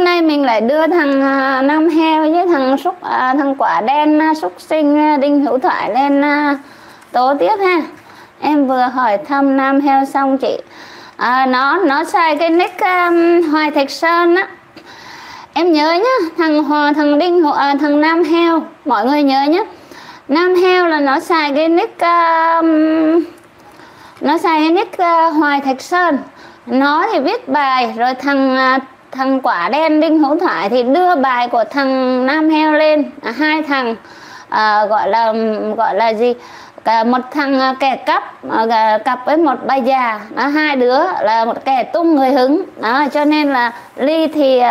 hôm nay mình lại đưa thằng Nam Heo với thằng Quả Đen Súc Sinh Đinh Hữu Thoại lên tố tiếp ha. Em vừa hỏi thăm Nam Heo xong chị, nó xài cái nick Hoài Thạch Sơn á. Em nhớ nhá, thằng Nam Heo, mọi người nhớ nhá. Nam Heo là nó xài cái nick Hoài Thạch Sơn. Nó thì viết bài, rồi thằng Quả Đen Đinh Hữu Thoại thì đưa bài của thằng Nam Heo lên. Hai thằng gọi là gì? Một thằng kẻ cặp với một bà già, hai đứa là một kẻ tung người hứng đó, cho nên là Ly thì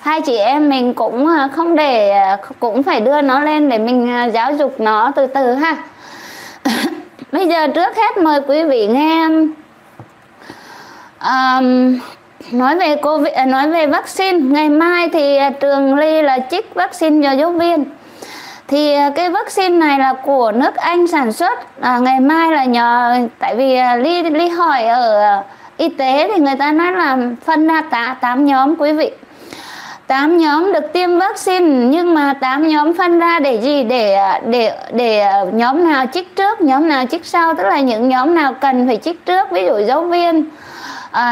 hai chị em mình cũng không để, cũng phải đưa nó lên để mình giáo dục nó từ từ ha. Bây giờ trước hết mời quý vị nghe nói về vaccine. Ngày mai thì trường Ly là chích vaccine cho giáo viên. Thì cái vaccine này là của nước Anh sản xuất. Ngày mai là nhờ, tại vì Ly hỏi ở y tế thì người ta nói là phân ra 8 nhóm quý vị. 8 nhóm được tiêm vaccine, nhưng mà 8 nhóm phân ra để gì? Để nhóm nào chích trước, nhóm nào chích sau, tức là những nhóm nào cần phải chích trước, ví dụ giáo viên,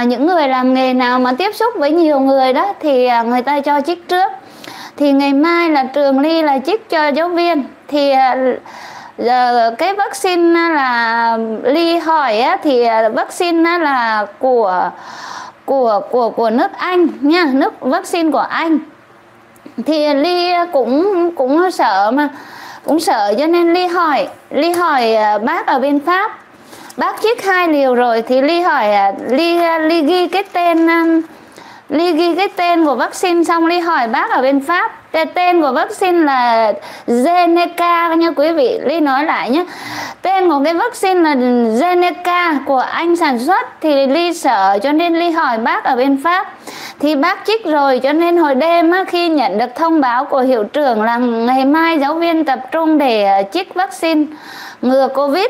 những người làm nghề nào mà tiếp xúc với nhiều người đó thì người ta cho chích trước. Thì ngày mai là trường Ly là chích cho giáo viên. Thì giờ cái vaccine là Ly hỏi á, thì vaccine là của nước Anh nha, nước vaccine của Anh. Thì Ly cũng sợ mà, cũng sợ cho nên Ly hỏi bác ở bên Pháp, bác chích 2 liều rồi, thì Ly hỏi, Ly ghi cái tên, Ly ghi cái tên của vaccine xong Ly hỏi bác ở bên Pháp. Tên của vaccine là AstraZeneca nha quý vị. Ly nói lại nhé, tên của cái vaccine là AstraZeneca của Anh sản xuất. Thì Ly sợ cho nên Ly hỏi bác ở bên Pháp. Thì bác chích rồi, cho nên hồi đêm á, khi nhận được thông báo của hiệu trưởng là ngày mai giáo viên tập trung để chích vaccine ngừa Covid,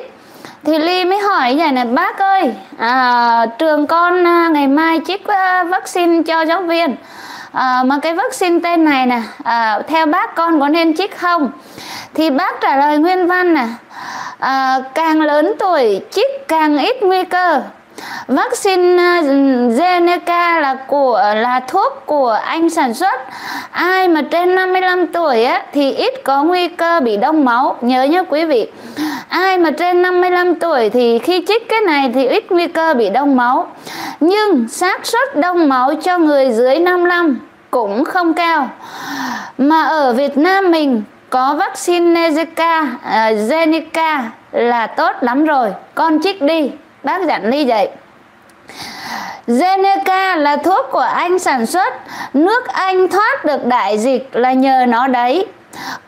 thì Ly mới hỏi vậy này, bác ơi, trường con ngày mai chích vaccine cho giáo viên, mà cái vaccine tên này nè, theo bác con có nên chích không? Thì bác trả lời nguyên văn nè, càng lớn tuổi chích càng ít nguy cơ. Vaccine AstraZeneca là thuốc của Anh sản xuất. Ai mà trên 55 tuổi á, thì ít có nguy cơ bị đông máu. Nhớ nhé quý vị, ai mà trên 55 tuổi thì khi chích cái này thì ít nguy cơ bị đông máu. Nhưng xác suất đông máu cho người dưới 55 cũng không cao. Mà ở Việt Nam mình có vaccine AstraZeneca là tốt lắm rồi, con chích đi, bác dặn Ly vậy. AstraZeneca là thuốc của Anh sản xuất, nước Anh thoát được đại dịch là nhờ nó đấy.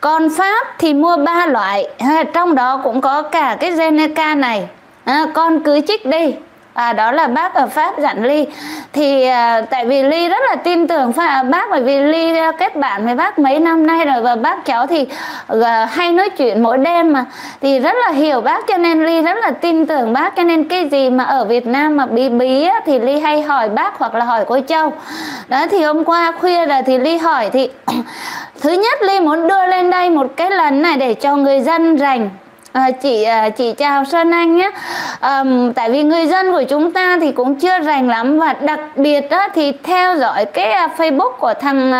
Còn Pháp thì mua 3 loại, trong đó cũng có cả cái AstraZeneca này, con cứ chích đi. Đó là bác ở Pháp dặn Ly. Thì tại vì Ly rất là tin tưởng bác, bởi vì Ly kết bạn với bác mấy năm nay rồi, và bác cháu thì hay nói chuyện mỗi đêm mà, thì rất là hiểu bác, cho nên Ly rất là tin tưởng bác. Cho nên cái gì mà ở Việt Nam mà bí á, thì Ly hay hỏi bác hoặc là hỏi cô Châu. Đó thì hôm qua khuya rồi thì Ly hỏi, thì thứ nhất Ly muốn đưa lên đây một cái lần này để cho người dân rành. Chị chào Sơn Anh nhé. Tại vì người dân của chúng ta thì cũng chưa rành lắm, và đặc biệt đó, thì theo dõi cái Facebook của thằng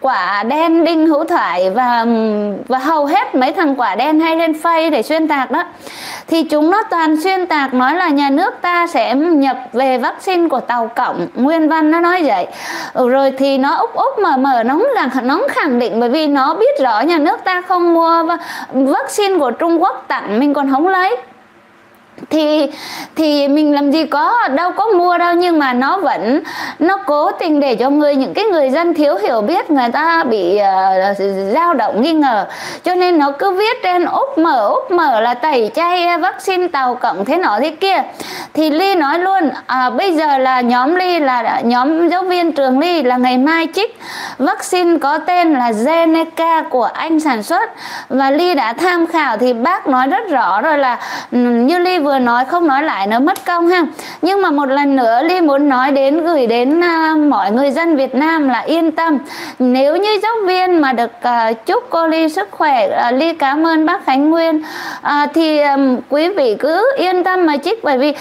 Quả Đen Đinh Hữu Thoại, và hầu hết mấy thằng Quả Đen hay lên Face để xuyên tạc đó, thì chúng nó toàn xuyên tạc nói là nhà nước ta sẽ nhập về vaccine của Tàu Cộng, nguyên văn nó nói vậy. Rồi thì nó úp mở nó khẳng định, bởi vì nó biết rõ nhà nước ta không mua vaccine của Trung Quốc tặng mình còn không lấy, thì mình làm gì có, đâu có mua đâu. Nhưng mà nó vẫn, nó cố tình để cho những người dân thiếu hiểu biết, người ta bị dao động nghi ngờ, cho nên nó cứ viết trên úp mở là tẩy chay vaccine Tàu Cộng thế nọ thế kia. Thì Ly nói luôn, bây giờ là nhóm Ly, là nhóm giáo viên trường Ly là ngày mai chích vaccine có tên là AstraZeneca của Anh sản xuất. Và Ly đã tham khảo thì bác nói rất rõ rồi, là như Ly vừa nói không nói lại nó mất công ha. Nhưng mà một lần nữa Ly muốn nói đến, gửi đến mọi người dân Việt Nam là yên tâm. Nếu như giáo viên mà được chúc cô Ly sức khỏe, Ly cảm ơn bác Khánh Nguyên, thì quý vị cứ yên tâm mà chích. Bởi vì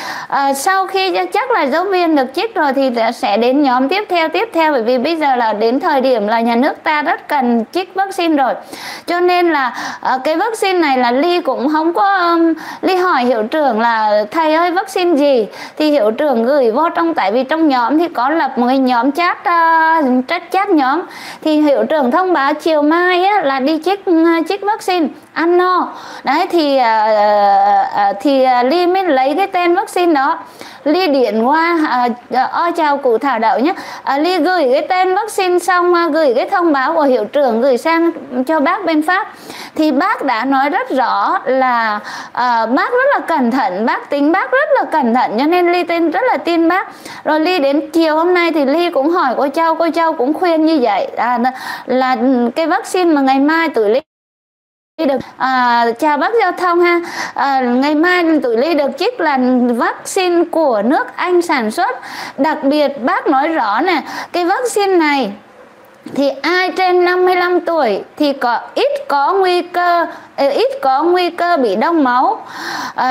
sau khi chắc là giáo viên được chích rồi thì sẽ đến nhóm tiếp theo. Bởi vì bây giờ là đến thời điểm là nhà nước ta rất cần chích vaccine rồi. Cho nên là cái vaccine này là Ly cũng không có, Ly hỏi hiệu trưởng là thầy ơi vaccine gì, thì hiệu trưởng gửi vô trong, tại vì trong nhóm thì có lập một cái nhóm chat, chat nhóm, thì hiệu trưởng thông báo chiều mai á, là đi chích vaccine ăn no đấy, thì Ly mới lấy cái tên vaccine đó. Ly điện qua ôi chào cụ Thảo Đậu nhé, Ly gửi cái tên vaccine xong, gửi cái thông báo của hiệu trưởng gửi sang cho bác bên Pháp, thì bác đã nói rất rõ là bác rất là cẩn thận, bác tính bác rất là cẩn thận, cho nên Ly tin rất là tin bác. Rồi Ly đến chiều hôm nay thì Ly cũng hỏi cô Châu cũng khuyên như vậy, là cái vaccine mà ngày mai tụi Ly được chào bác giao thông ha, ngày mai tụi Ly được chích là vaccine của nước Anh sản xuất. Đặc biệt bác nói rõ nè, cái vaccine này thì ai trên 55 tuổi thì ít có nguy cơ bị đông máu,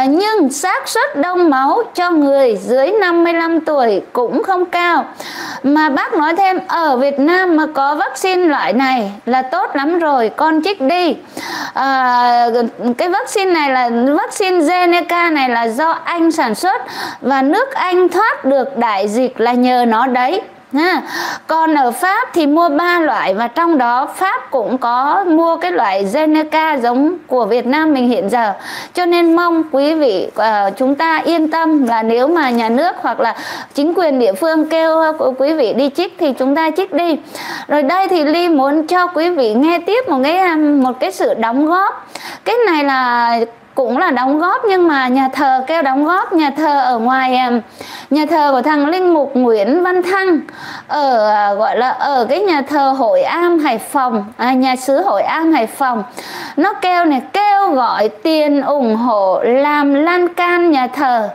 nhưng xác suất đông máu cho người dưới 55 tuổi cũng không cao. Mà bác nói thêm ở Việt Nam mà có vaccine loại này là tốt lắm rồi, con chích đi. Cái vaccine này là vaccine AstraZeneca này là do Anh sản xuất, và nước Anh thoát được đại dịch là nhờ nó đấy. Ha. Còn ở Pháp thì mua 3 loại, và trong đó Pháp cũng có mua cái loại AstraZeneca giống của Việt Nam mình hiện giờ. Cho nên mong quý vị chúng ta yên tâm là nếu mà nhà nước hoặc là chính quyền địa phương kêu quý vị đi chích thì chúng ta chích đi. Rồi đây thì Ly muốn cho quý vị nghe tiếp một cái sự đóng góp. Cái này là cũng là đóng góp, nhưng mà nhà thờ kêu đóng góp, nhà thờ ở ngoài, nhà thờ của thằng linh mục Nguyễn Văn Thăng ở gọi là ở cái nhà thờ Hội Am Hải Phòng, nhà xứ Hội Am Hải Phòng, nó kêu này, kêu gọi tiền ủng hộ làm lan can nhà thờ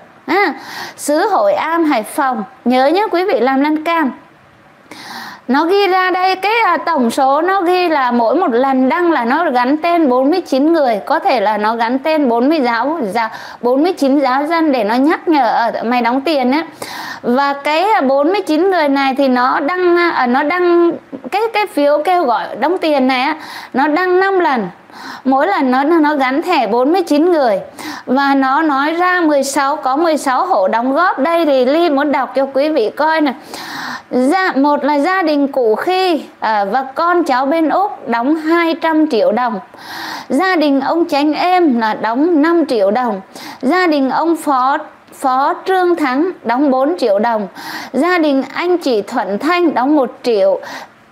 xứ Hội Am Hải Phòng, nhớ nhé quý vị, làm lan can. Nó ghi ra đây, cái tổng số nó ghi là mỗi một lần đăng là nó gắn tên 49 người, có thể là nó gắn tên 49 giáo dân để nó nhắc nhở mày đóng tiền ấy. Và cái 49 người này thì nó đăng cái phiếu kêu gọi đóng tiền này á, nó đăng 5 lần. Mỗi lần nó gắn thẻ 49 người và nó nói ra 16 hộ đóng góp. Đây thì Ly muốn đọc cho quý vị coi nè. Một là gia đình Cụ Khi và con cháu bên Úc đóng 200 triệu đồng. Gia đình ông Chánh Em là đóng 5 triệu đồng. Gia đình ông Phó Trương Thắng đóng 4 triệu đồng. Gia đình anh chị Thuận Thanh đóng 1 triệu.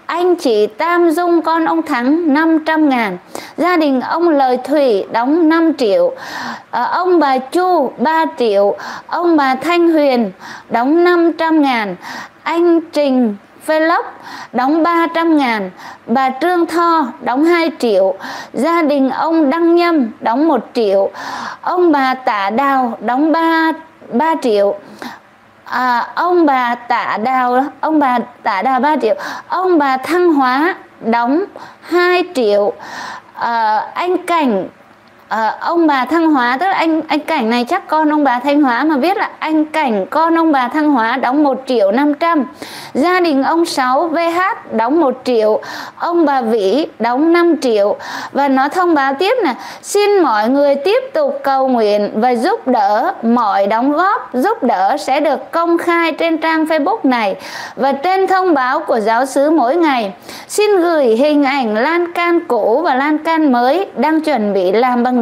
Anh chị Tam Dung con ông Thắng 500.000. Gia đình ông Lời Thủy đóng 5 triệu. Ông bà Chu 3 triệu. Ông bà Thanh Huyền đóng 500.000. Anh Trình Vlog đóng 300.000. Bà Trương Tho đóng 2 triệu. Gia đình ông Đăng Nhâm đóng 1 triệu. Ông bà Tả Đào đóng 3 triệu. Ông bà Tả Đào 3 triệu. Ông bà Thăng Hóa đóng 2 triệu. Anh Cảnh, ông bà Thăng Hóa, tức là anh Cảnh này chắc con ông bà Thanh Hóa mà viết là anh Cảnh con ông bà Thăng Hóa đóng 1 triệu 500. Gia đình ông 6 VH đóng 1 triệu. Ông bà Vĩ đóng 5 triệu. Và nó thông báo tiếp nè, xin mọi người tiếp tục cầu nguyện và giúp đỡ, mọi đóng góp giúp đỡ sẽ được công khai trên trang Facebook này và trên thông báo của giáo xứ mỗi ngày. Xin gửi hình ảnh lan can cũ và lan can mới đang chuẩn bị làm bằng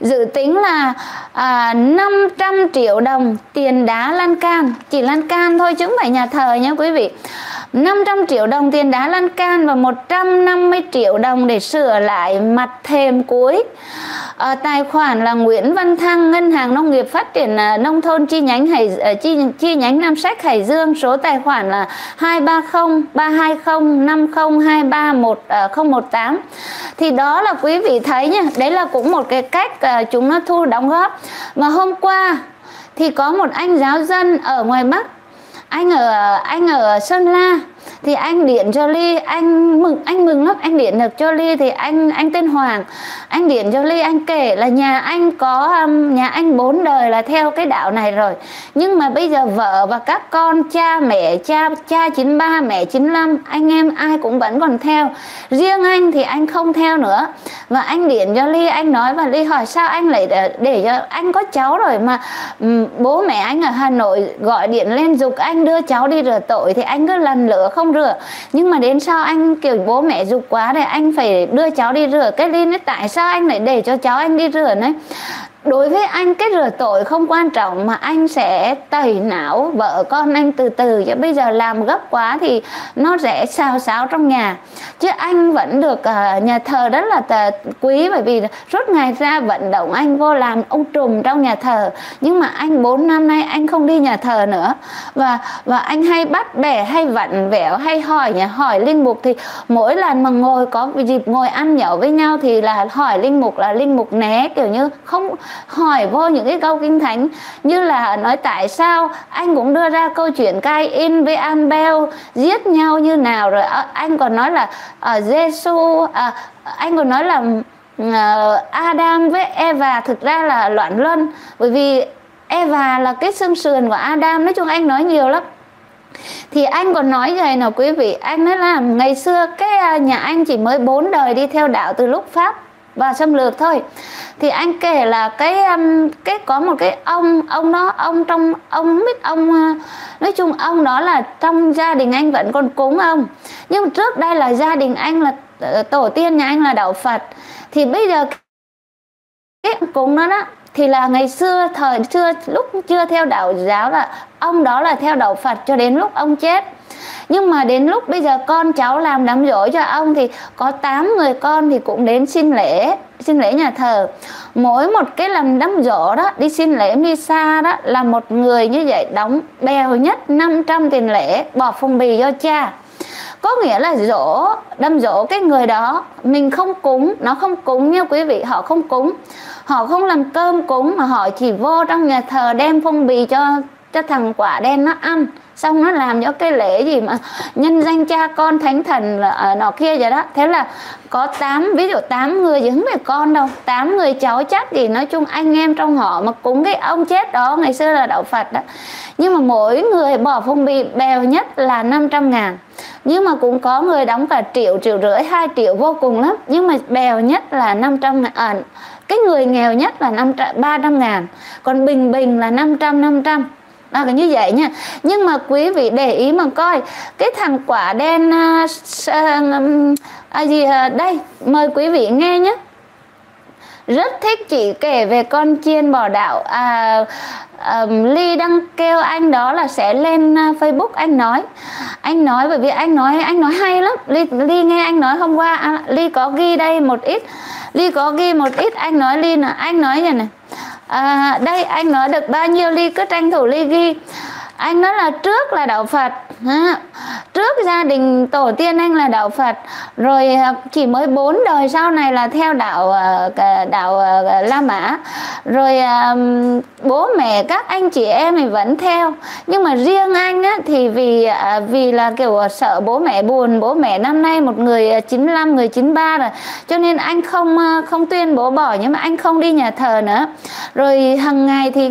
dự tính là 500 triệu đồng tiền đá lan can, chỉ lan can thôi chứ không phải nhà thờ nha quý vị. 500 triệu đồng tiền đá lan can và 150 triệu đồng để sửa lại mặt thềm cuối. Tài khoản là Nguyễn Văn Thăng, Ngân hàng Nông nghiệp Phát triển Nông thôn chi nhánh Nam Sách, Hải Dương. Số tài khoản là 230 320 50 23 1018. Thì đó là quý vị thấy nha, đấy là cũng một cái cách chúng nó thu đóng góp. Mà hôm qua thì có một anh giáo dân ở ngoài Bắc, anh ở Sơn La, thì anh điện cho Ly, anh mừng lắm, anh điện được cho Ly. Thì anh tên Hoàng, anh điện cho Ly, anh kể là nhà anh 4 đời là theo cái đạo này rồi, nhưng mà bây giờ vợ và các con, cha 93 mẹ 95, anh em ai cũng vẫn còn theo, riêng anh thì anh không theo nữa. Và anh điện cho Ly, anh nói, và Ly hỏi sao anh lại để cho anh có cháu rồi mà bố mẹ anh ở Hà Nội gọi điện lên giục anh đưa cháu đi rửa tội, thì anh cứ lần lửa không rửa. Nhưng mà đến sau anh kiểu bố mẹ giục quá để anh phải đưa cháu đi rửa. Cái Ly nói tại sao anh lại để cho cháu anh đi rửa đấy? Đối với anh cái rửa tội không quan trọng, mà anh sẽ tẩy não vợ con anh từ từ, chứ bây giờ làm gấp quá thì nó sẽ xào xáo trong nhà. Chứ anh vẫn được nhà thờ rất là quý, bởi vì suốt ngày ra vận động anh vô làm ông trùm trong nhà thờ. Nhưng mà anh 4 năm nay anh không đi nhà thờ nữa, và anh hay bắt bẻ, hay vặn vẹo, hay hỏi linh mục. Thì mỗi lần mà ngồi có dịp ngồi ăn nhậu với nhau thì là hỏi linh mục, là linh mục né, kiểu như không hỏi vô những cái câu kinh thánh, như là nói tại sao. Anh cũng đưa ra câu chuyện Cain với Abel giết nhau như nào, rồi anh còn nói là Giêsu, anh còn nói là Adam với Eva thực ra là loạn luân, bởi vì Eva là cái xương sườn của Adam. Nói chung anh nói nhiều lắm. Thì anh còn nói vậy nào quý vị, anh nói là ngày xưa cái nhà anh chỉ mới 4 đời đi theo đạo từ lúc Pháp và xâm lược thôi. Thì anh kể là cái có một cái ông đó, ông nói chung ông đó là trong gia đình anh vẫn còn cúng ông, nhưng trước đây là gia đình anh là tổ tiên nhà anh là đạo Phật. Thì bây giờ cái cúng đó đó thì là ngày xưa thời xưa lúc chưa theo đạo giáo là ông đó là theo đạo Phật cho đến lúc ông chết. Nhưng mà đến lúc bây giờ con cháu làm đám giỗ cho ông thì có 8 người con thì cũng đến xin lễ nhà thờ. Mỗi một cái làm đám giỗ đó, đi xin lễ misa đó, là một người như vậy đóng bèo nhất 500 tiền lễ, bỏ phong bì cho cha. Có nghĩa là giỗ, đâm giỗ cái người đó mình không cúng, nó không cúng nha quý vị, họ không cúng, họ không làm cơm cúng, mà họ chỉ vô trong nhà thờ đem phong bì cho thằng quả đen nó ăn, xong nó làm cho cái lễ gì mà nhân danh cha con thánh thần là nọ kia vậy đó. Thế là có 8, ví dụ 8 người chứ không phải con đâu, 8 người cháu chắc gì, nói chung anh em trong họ mà cúng cái ông chết đó ngày xưa là đạo Phật đó. Nhưng mà mỗi người bỏ phong bì bèo nhất là 500.000, nhưng mà cũng có người đóng cả 1 triệu, 1,5 triệu, 2 triệu vô cùng lắm, nhưng mà bèo nhất là 500.000. Cái người nghèo nhất là 300.000, còn bình là 500. À, như vậy nha. Nhưng mà quý vị để ý mà coi, cái thằng quả đen đây mời quý vị nghe nhé. Rất thích chị kể về con chiên bỏ đạo. Ly đang kêu anh đó là sẽ lên Facebook. Anh nói bởi vì anh nói hay lắm. Ly nghe anh nói hôm qua, Ly có ghi đây một ít. Anh nói Ly là anh nói vậy này. Đây anh nói được bao nhiêu Ly cứ tranh thủ Ly ghi. Anh nói là trước là đạo Phật, trước gia đình tổ tiên anh là đạo Phật, rồi chỉ mới 4 đời sau này là theo đạo La Mã, rồi bố mẹ các anh chị em thì vẫn theo. Nhưng mà riêng anh á, thì vì là kiểu sợ bố mẹ buồn, bố mẹ năm nay một người 95, người 93 rồi, cho nên anh không tuyên bố bỏ, nhưng mà anh không đi nhà thờ nữa. Rồi hàng ngày thì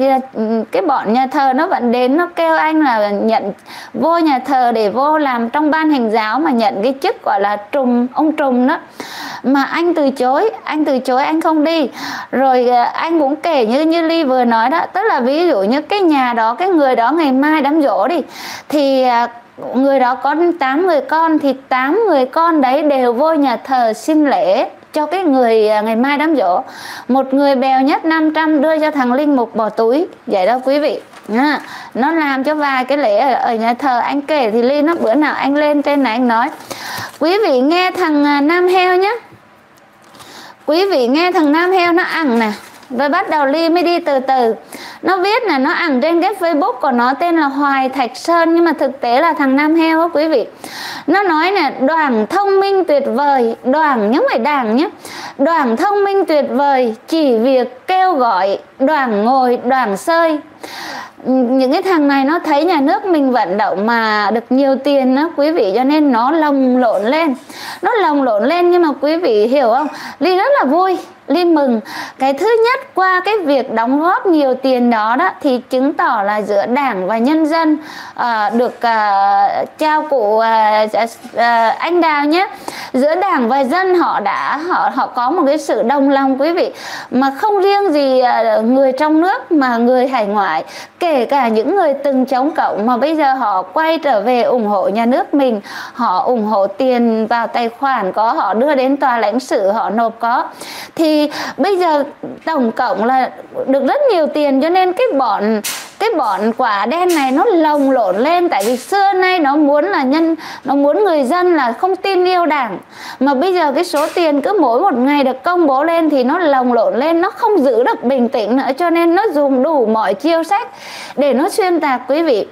cái bọn nhà thờ nó vẫn đến, nó kêu anh là nhận vô nhà thờ để vô làm trong ban hành giáo mà nhận cái chức gọi là ông trùm đó, mà anh từ chối, anh không đi. Rồi anh cũng kể như Ly vừa nói đó, tức là ví dụ như cái nhà đó, cái người đó ngày mai đám giỗ đi, thì người đó có 8 người con, thì 8 người con đấy đều vô nhà thờ xin lễ cho cái người ngày mai đám giỗ. Một người bèo nhất 500 đưa cho thằng linh mục bỏ túi vậy đó quý vị. Nó làm cho vài cái lễ ở nhà thờ. Anh kể thì Ly nó bữa nào anh lên trên này anh nói. Quý vị nghe thằng Nam Heo nhé. Quý vị nghe thằng Nam Heo nó ẳng nè. Rồi bắt đầu Ly mới đi từ từ. Nó viết là nó ẩn trên cái Facebook của nó tên là Hoài Thạch Sơn, nhưng mà thực tế là thằng Nam Heo á quý vị. Nó nói là Đoàn thông minh tuyệt vời, Đoàn nhớ phải Đảng nhé, Đoàn thông minh tuyệt vời, chỉ việc kêu gọi, Đoàn ngồi, Đoàn sơi. Những cái thằng này nó thấy nhà nước mình vận động mà được nhiều tiền đó quý vị, cho nên nó lồng lộn lên. Nó lồng lộn lên, nhưng mà quý vị hiểu không, Ly rất là vui, Ly mừng. Cái thứ nhất, qua cái việc đóng góp nhiều tiền đó đó thì chứng tỏ là giữa Đảng và nhân dân được trao cụ anh Đào nhé, giữa Đảng và dân họ đã họ có một cái sự đồng lòng quý vị, mà không riêng gì người trong nước mà người hải ngoại, kể cả những người từng chống cộng mà bây giờ họ quay trở về ủng hộ nhà nước mình, họ ủng hộ tiền vào tài khoản có, họ đưa đến tòa lãnh sự họ nộp có. Thì bây giờ tổng cộng là được rất nhiều tiền, cho nên cái bọn quả đen này nó lồng lộn lên. Tại vì xưa nay nó muốn người dân là không tin yêu Đảng, mà bây giờ cái số tiền cứ mỗi một ngày được công bố lên thì nó lồng lộn lên, nó không giữ được bình tĩnh nữa, cho nên nó dùng đủ mọi chiêu sách để nó xuyên tạc quý vị.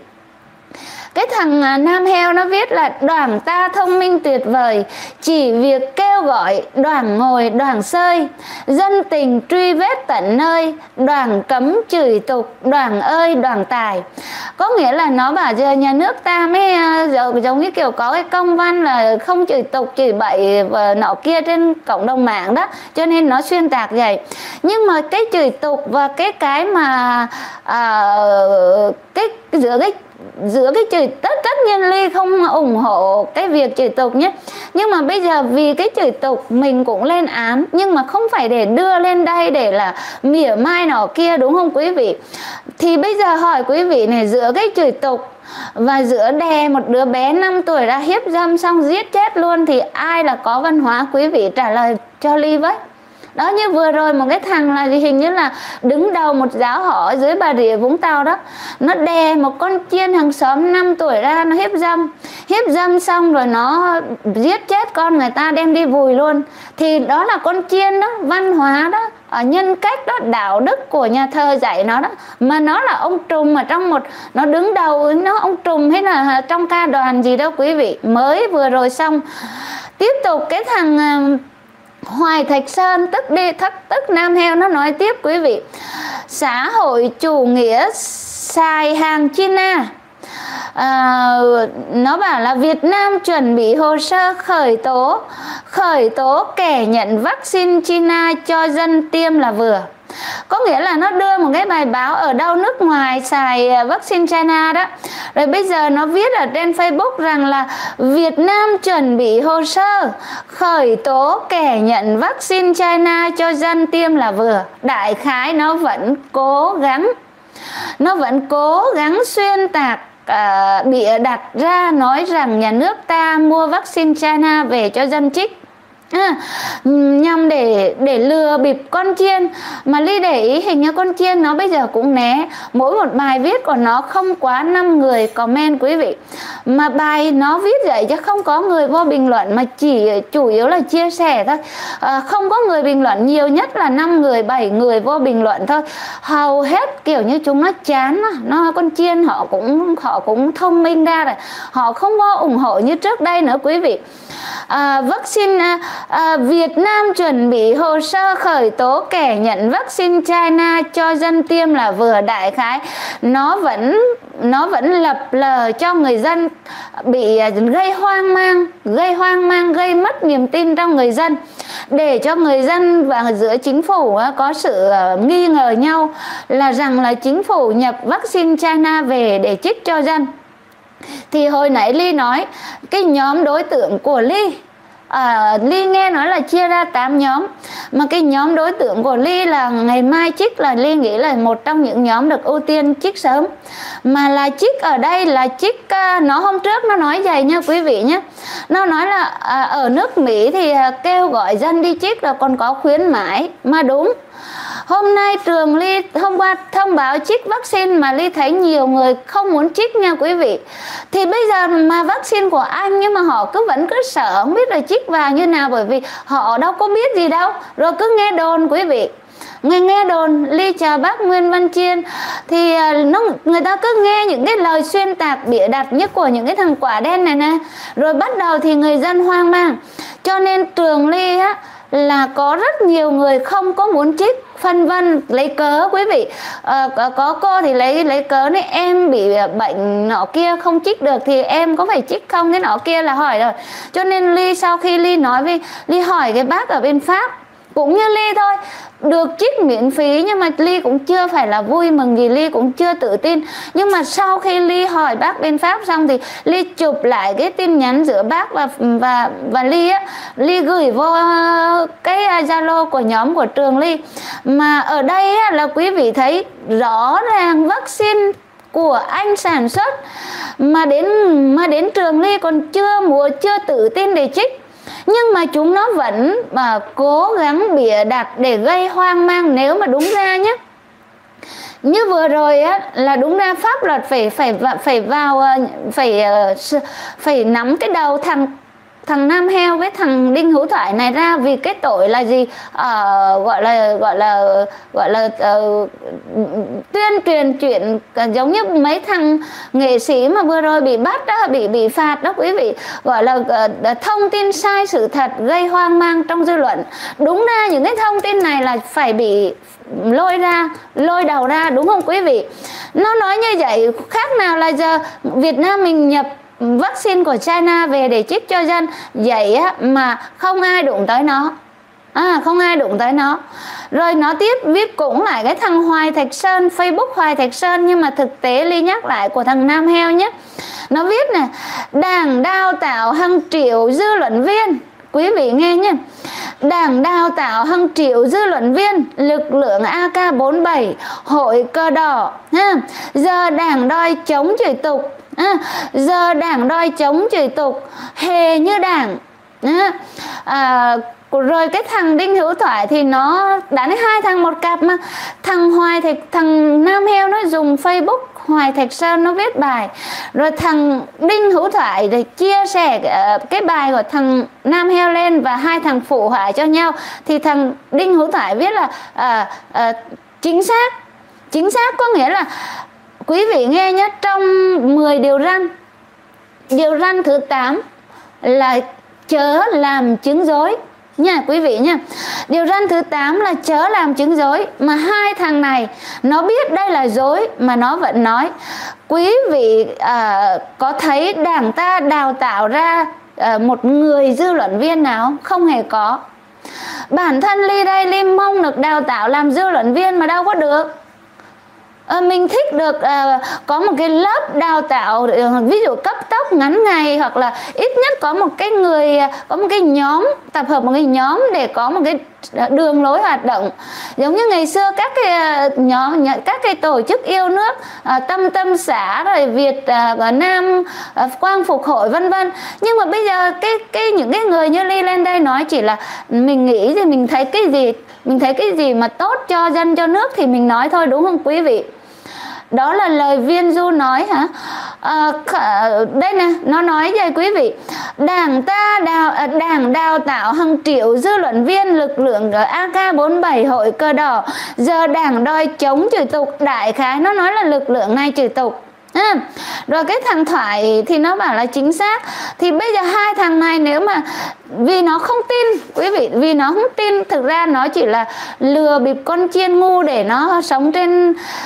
Cái thằng Nam Heo nó viết là Đoàn ta thông minh tuyệt vời, chỉ việc kêu gọi, Đoàn ngồi, Đoàn sơi. Dân tình truy vết tận nơi, Đoàn cấm chửi tục, Đoàn ơi, Đoàn tài. Có nghĩa là nó bảo giờ nhà nước ta mới giống như kiểu có cái công văn là không chửi tục, chửi bậy và nọ kia trên cộng đồng mạng đó, cho nên nó xuyên tạc vậy. Nhưng mà cái chửi tục và cái mà giữa cái chửi, tất nhiên Ly không ủng hộ cái việc chửi tục nhé, nhưng mà bây giờ vì cái chửi tục mình cũng lên án, nhưng mà không phải để đưa lên đây để là mỉa mai nọ kia, đúng không quý vị? Thì bây giờ hỏi quý vị này, giữa cái chửi tục và giữa đè một đứa bé 5 tuổi ra hiếp dâm xong giết chết luôn thì ai là có văn hóa, quý vị trả lời cho Ly với. Đó, như vừa rồi một cái thằng là gì, hình như là đứng đầu một giáo họ dưới Bà Rịa Vũng Tàu đó, nó đè một con chiên hàng xóm 5 tuổi ra, nó hiếp dâm xong rồi nó giết chết con người ta đem đi vùi luôn. Thì đó là con chiên đó, văn hóa đó, nhân cách đó, đạo đức của nhà thơ dạy nó đó, mà nó là ông trùm ở trong một, nó đứng đầu, nó ông trùm hay là trong ca đoàn gì đâu quý vị, mới vừa rồi xong. Tiếp tục cái thằng Hoài Thạch Sơn tức Nam Heo nó nói tiếp quý vị, xã hội chủ nghĩa xài hàng China. Nó bảo là Việt Nam chuẩn bị hồ sơ khởi tố kẻ nhận vaccine China cho dân tiêm là vừa. Có nghĩa là nó đưa một cái bài báo ở đâu nước ngoài xài vaccine China đó, rồi bây giờ nó viết ở trên Facebook rằng là Việt Nam chuẩn bị hồ sơ khởi tố kẻ nhận vaccine China cho dân tiêm là vừa. Đại khái nó vẫn cố gắng xuyên tạc, bịa đặt ra nói rằng nhà nước ta mua vaccine China về cho dân chích, nhằm để lừa bịp con chiên. Mà Ly để ý hình như con chiên nó bây giờ cũng né, mỗi một bài viết của nó không quá 5 người comment quý vị, mà bài nó viết vậy chứ không có người vô bình luận, mà chỉ chủ yếu là chia sẻ thôi, không có người bình luận, nhiều nhất là 5 người 7 người vô bình luận thôi. Hầu hết kiểu như chúng nó chán, nó con chiên họ cũng thông minh ra rồi, họ không có ủng hộ như trước đây nữa quý vị. Vaccine Việt Nam chuẩn bị hồ sơ khởi tố kẻ nhận vaccine China cho dân tiêm là vừa. Đại khái nó vẫn lập lờ cho người dân, bị gây hoang mang, gây mất niềm tin trong người dân, để cho người dân và giữa chính phủ có sự nghi ngờ nhau là rằng là chính phủ nhập vaccine China về để chích cho dân. Thì hồi nãy Ly nói cái nhóm đối tượng của Ly, Ly nghe nói là chia ra 8 nhóm, mà cái nhóm đối tượng của Ly là ngày mai chích là Ly nghĩ là một trong những nhóm được ưu tiên chích sớm. Mà là chích ở đây là chích, nó hôm trước nó nói vậy nha quý vị nhé, nó nói là ở nước Mỹ thì kêu gọi dân đi chích là còn có khuyến mãi mà đúng. Hôm nay trường Ly hôm qua thông báo chích vaccine mà Ly thấy nhiều người không muốn chích nha quý vị. Thì bây giờ mà vaccine của Anh nhưng mà họ vẫn cứ sợ không biết là chích vào như nào, bởi vì họ đâu có biết gì đâu, rồi cứ nghe đồn quý vị. người nghe đồn ly trà bác Nguyễn Văn Chiên thì người ta cứ nghe những cái lời xuyên tạc bịa đặt nhất của những cái thằng quả đen này nè, rồi bắt đầu thì người dân hoang mang. Cho nên Trường Ly á là có rất nhiều người không có muốn chích, phân vân lấy cớ quý vị. Có cô thì lấy cớ này, em bị bệnh nọ kia không chích được thì em có phải chích không, cái nọ kia là hỏi rồi. Cho nên Ly sau khi Ly nói với Ly hỏi cái bác ở bên Pháp cũng như Ly thôi, được chích miễn phí nhưng mà Ly cũng chưa phải là vui mừng gì, Ly cũng chưa tự tin. Nhưng mà sau khi Ly hỏi bác bên Pháp xong thì Ly chụp lại cái tin nhắn giữa bác và Ly á, Ly gửi vô cái Zalo của nhóm của Trường Ly. Mà ở đây á, là quý vị thấy rõ ràng vaccine của anh sản xuất mà đến Trường Ly còn chưa tự tin để chích. Nhưng mà chúng nó vẫn cố gắng bịa đặt để gây hoang mang. Nếu mà đúng ra nhé, như vừa rồi á, là đúng ra pháp luật phải nắm cái đầu thằng Nam Heo với thằng Đinh Hữu Thoại này ra, vì cái tội là gì, gọi là tuyên truyền chuyện giống như mấy thằng nghệ sĩ mà vừa rồi bị bắt đó, bị phạt đó quý vị, gọi là thông tin sai sự thật gây hoang mang trong dư luận. Đúng ra những cái thông tin này là phải bị lôi đầu ra, đúng không quý vị? Nó nói như vậy khác nào là giờ Việt Nam mình nhập vaccine của China về để chích cho dân vậy á, mà không ai đụng tới nó, không ai đụng tới nó. Rồi nó tiếp viết cũng lại cái thằng Hoài Thạch Sơn, Facebook Hoài Thạch Sơn, nhưng mà thực tế Ly nhắc lại của thằng Nam Heo nhé. Nó viết nè, Đảng đào tạo hàng triệu dư luận viên, quý vị nghe nhé, Đảng đào tạo hàng triệu dư luận viên, lực lượng AK-47, hội cờ đỏ ha. Giờ Đảng đòi chống chửi tục, hề như Đảng. Rồi cái thằng Đinh Hữu Thoại thì nó đánh hai thằng một cặp, mà thằng Nam Heo nó dùng Facebook Hoài Thạch Sơn nó viết bài, rồi thằng Đinh Hữu Thoại thì chia sẻ cái bài của thằng Nam Heo lên và hai thằng phụ họa cho nhau. Thì thằng Đinh Hữu Thoại viết là chính xác, có nghĩa là quý vị nghe nhé, trong 10 điều răn thứ 8 là chớ làm chứng dối nha quý vị nha. Điều răn thứ 8 là chớ làm chứng dối, mà hai thằng này nó biết đây là dối mà nó vẫn nói. Quý vị có thấy Đảng ta đào tạo ra một người dư luận viên nào? Không hề có. Bản thân Ly đây, Ly mong được đào tạo làm dư luận viên mà đâu có được. Mình thích được có một cái lớp đào tạo, ví dụ cấp tốc ngắn ngày, hoặc là ít nhất có một cái người, có một cái nhóm, tập hợp một cái nhóm để có một cái đường lối hoạt động. Giống như ngày xưa các cái nhóm, các cái tổ chức yêu nước, Tâm xã rồi Việt Nam, Quang Phục Hội vân vân. Nhưng mà bây giờ những cái người như Ly lên đây nói chỉ là mình nghĩ gì, mình thấy cái gì mà tốt cho dân cho nước thì mình nói thôi, đúng không quý vị? Đó là lời Viên Du nói hả? Đây nè, nó nói vậy quý vị. Đảng đào tạo hàng triệu dư luận viên, lực lượng AK-47, hội cờ đỏ. Giờ Đảng đòi chống chửi tục. Đại khái nó nói là lực lượng này chửi tục. Rồi cái thằng Thoại thì nó bảo là chính xác. Thì bây giờ hai thằng này, nếu mà vì nó không tin quý vị, vì nó không tin, thực ra nó chỉ là lừa bịp con Chiên ngu để nó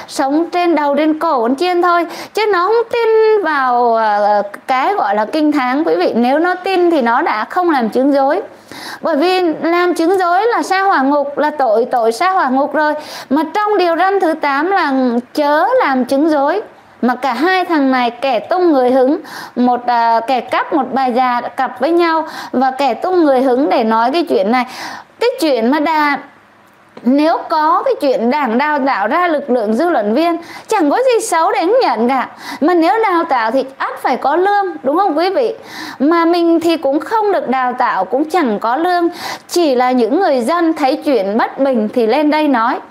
sống trên đầu trên cổ con Chiên thôi, chứ nó không tin vào cái gọi là kinh tháng quý vị. Nếu nó tin thì nó đã không làm chứng dối, bởi vì làm chứng dối là sa hỏa ngục, là tội sa hỏa ngục rồi. Mà trong điều răn thứ 8 là chớ làm chứng dối, mà cả hai thằng này kẻ tung người hứng, kẻ cắp một bà già cặp với nhau, và kẻ tung người hứng để nói cái chuyện này. Cái chuyện mà nếu có cái chuyện Đảng đào tạo ra lực lượng dư luận viên chẳng có gì xấu để nhận cả, mà nếu đào tạo thì ắt phải có lương, đúng không quý vị? Mà mình thì cũng không được đào tạo, cũng chẳng có lương, chỉ là những người dân thấy chuyện bất bình thì lên đây nói.